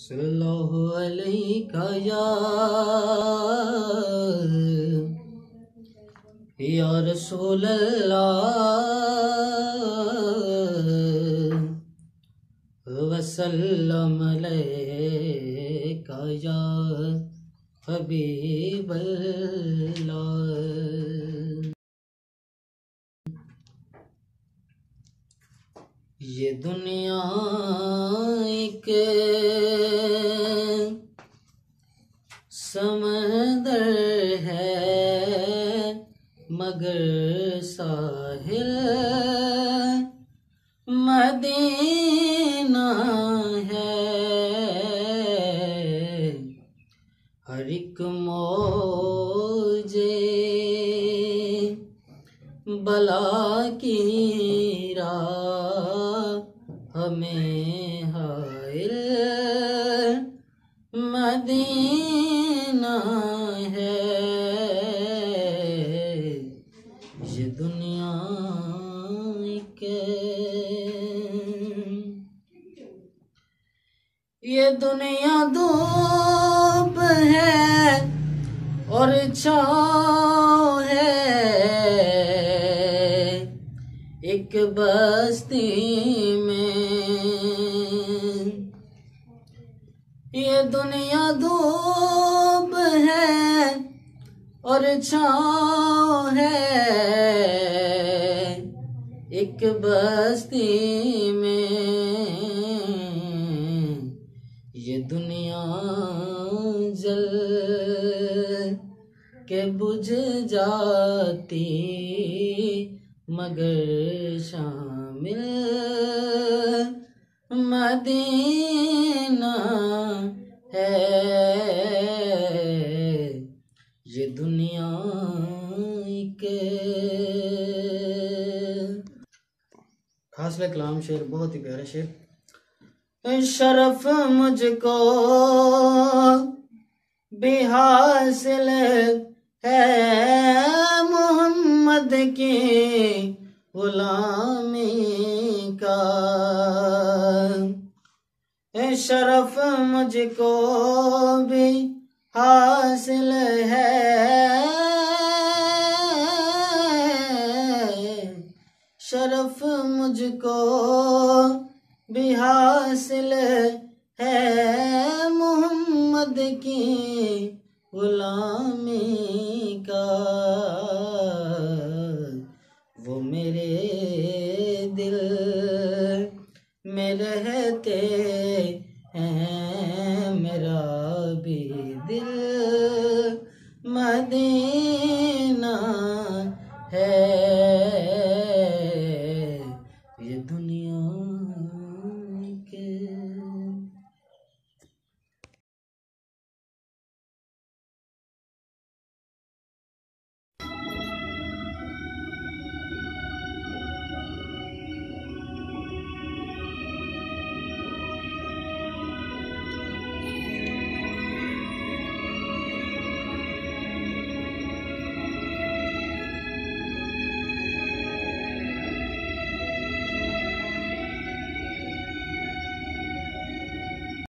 सल्लल्लाहु अलैका या रसूल अल्लाह वसल्लम अलैका या हबीब अल्लाह। ये दुनिया एक समंदर है मगर साहिल मदीना है। हर एक मौजे बला की हमें हायल मदीना है। ये दुनिया के ये दुनिया धूप है और छाँव है। एक बस्ती में ये दुनिया धूप है और छाँव है। एक बस्ती में ये दुनिया जल के बुझ जाती मगर शामिल मदीना है। ये दुनिया के खासला कलाम शेर बहुत ही प्यारा शेर। शरफ मुझको भी हासिल है मोहम्मद के गुलामी का। शरफ मुझको भी हासिल है। शरफ मुझको भी हासिल है मोहम्मद की गुलामी का। वो मेरे दिल में रहते हैं मेरा भी दिल